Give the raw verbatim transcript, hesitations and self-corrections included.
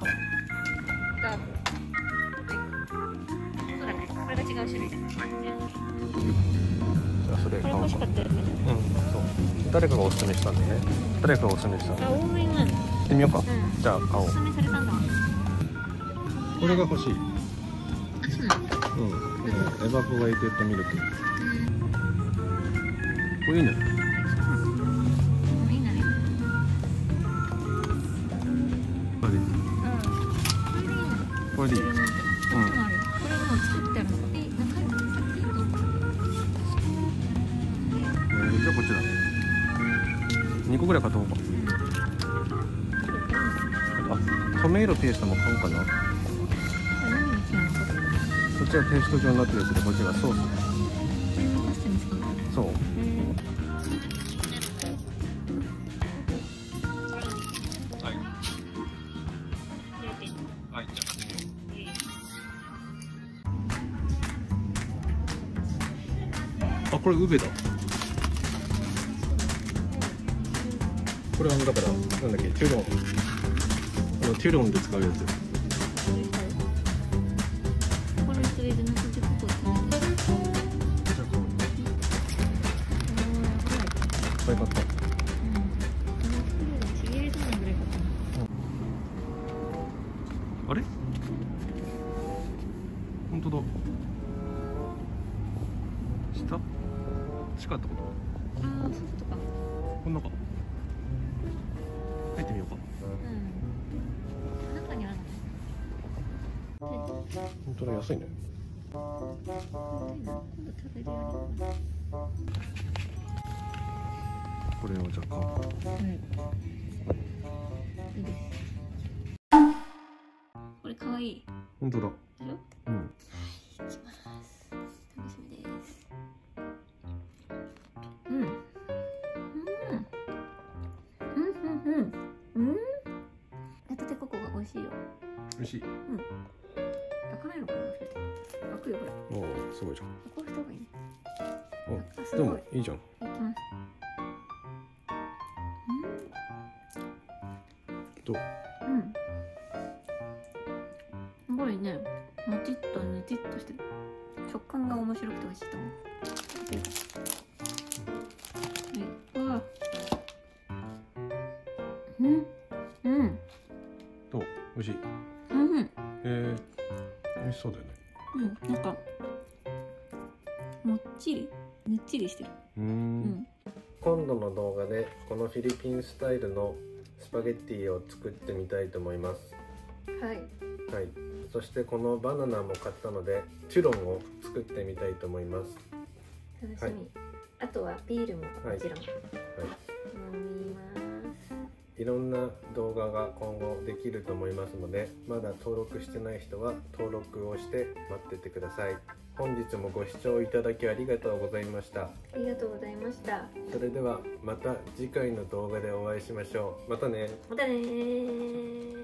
これが違う種類じゃない。それ買おうか。うん、そう。誰かがおすすめしたんだよね。誰かがおすすめしたんだよ。多めになる。行ってみようか。じゃあ買おう。おすすめされたんだ。これが欲しい。うん。エバポレーテッドミルク。これいいね。いいね。これでいい。これでいい。にこぐらい買った方が。あ、カメイロテイストも買おうかな。こっちはテイスト状になってるやつで、こっちがソース。そう。はい。はい、じゃあ買ってみよう。あ、これウベだ。これはだからなんだっけ、テュロン、あのテュロンで使うやつ。これ買った。あれ？本当だ。下？近ってこと？ああ、そうとか。こんなか。入ってみようか。うん。中にある。本当だ、安いね。今度食べるより。これをじゃあ買う。うん。いいです。これ可愛い。本当だ。うん。はい、行きます。楽しみです。うん。うん、ラテココが美味しいよ。美味しい。うん。開かないのかな、それって。開くよ、ほら。おお、すごいじゃん。こうした方がいい。あ、でも、いいじゃん。いきます。うん。どう。うん。すごいね。もちっと、ねちっとしてる。食感が面白くて美味しいと思う。うん、はい。うわ。うん。うん。どう、美味しい。うん。ええー、美味しそうだよね。うん、なんか。もっちり、ぬっちりしてる。うん、うん。今度の動画で、このフィリピンスタイルのスパゲッティを作ってみたいと思います。はい。はい。そして、このバナナも買ったので、チュロンを作ってみたいと思います。楽しみ。はい、あとはビールも、もちろん。はい。飲みます。いろんな動画が今後できると思いますので、まだ登録してない人は登録をして待っててください。本日もご視聴いただきありがとうございました。ありがとうございました。それではまた次回の動画でお会いしましょう。またね。またね。